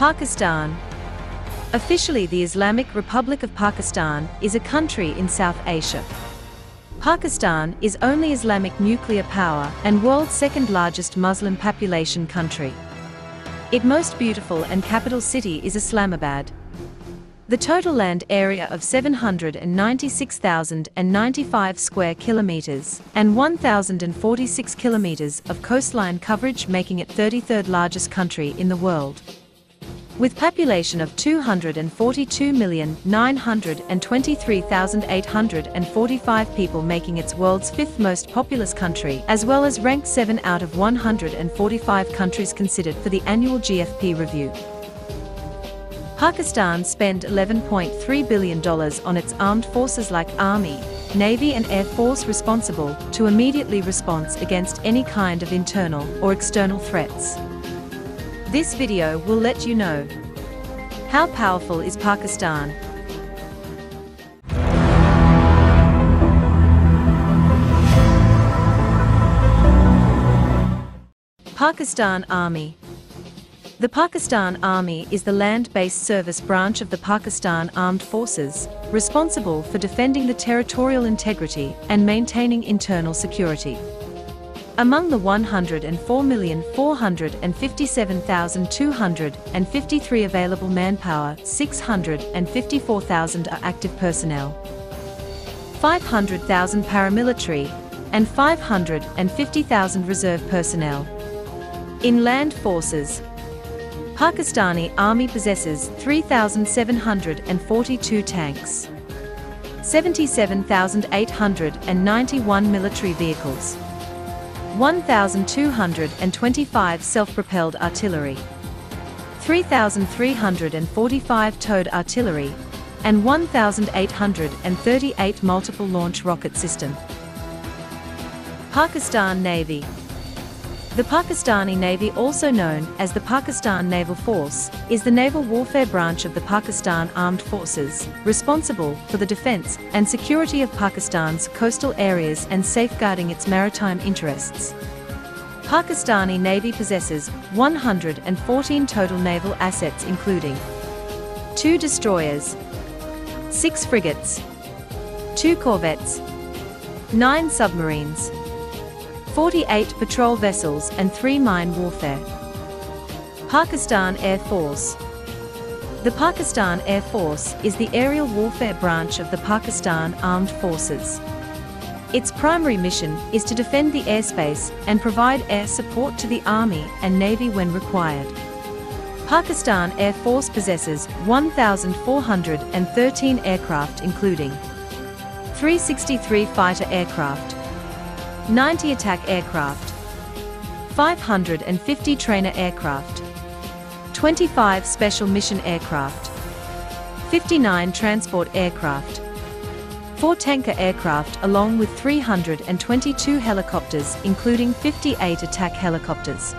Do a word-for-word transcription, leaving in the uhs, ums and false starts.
Pakistan. Officially, the Islamic Republic of Pakistan is a country in South Asia. Pakistan is only Islamic nuclear power and world's second largest Muslim population country. Its most beautiful and capital city is Islamabad. The total land area of seven hundred ninety-six thousand ninety-five square kilometers and one thousand forty-six kilometers of coastline coverage, making it thirty-third largest country in the world. With population of two hundred forty-two million nine hundred twenty-three thousand eight hundred forty-five people, making it world's fifth most populous country, as well as ranked seven out of one hundred forty-five countries considered for the annual G F P review. Pakistan spent eleven point three billion dollars on its armed forces like Army, Navy and Air Force, responsible to immediately response against any kind of internal or external threats. This video will let you know how powerful is Pakistan. Pakistan Army. The Pakistan Army is the land-based service branch of the Pakistan Armed Forces, responsible for defending the territorial integrity and maintaining internal security. Among the one hundred four million four hundred fifty-seven thousand two hundred fifty-three available manpower, six hundred fifty-four thousand are active personnel, five hundred thousand paramilitary, and five hundred fifty thousand reserve personnel. In land forces, Pakistani Army possesses three thousand seven hundred forty-two tanks, seventy-seven thousand eight hundred ninety-one military vehicles, one thousand two hundred twenty-five self-propelled artillery, three thousand three hundred forty-five towed artillery, and one thousand eight hundred thirty-eight multiple launch rocket system. Pakistan Navy. The Pakistani Navy, also known as the Pakistan Naval Force, is the naval warfare branch of the Pakistan Armed Forces, responsible for the defense and security of Pakistan's coastal areas and safeguarding its maritime interests. Pakistani Navy possesses one hundred fourteen total naval assets, including two destroyers, six frigates, two corvettes, nine submarines, forty-eight patrol vessels and three mine warfare. Pakistan Air Force. The Pakistan Air Force is the aerial warfare branch of the Pakistan Armed Forces. Its primary mission is to defend the airspace and provide air support to the Army and Navy when required. Pakistan Air Force possesses one thousand four hundred thirteen aircraft, including three hundred sixty-three fighter aircraft, ninety attack aircraft, five hundred fifty trainer aircraft, twenty-five special mission aircraft, fifty-nine transport aircraft, four tanker aircraft, along with three hundred twenty-two helicopters, including fifty-eight attack helicopters.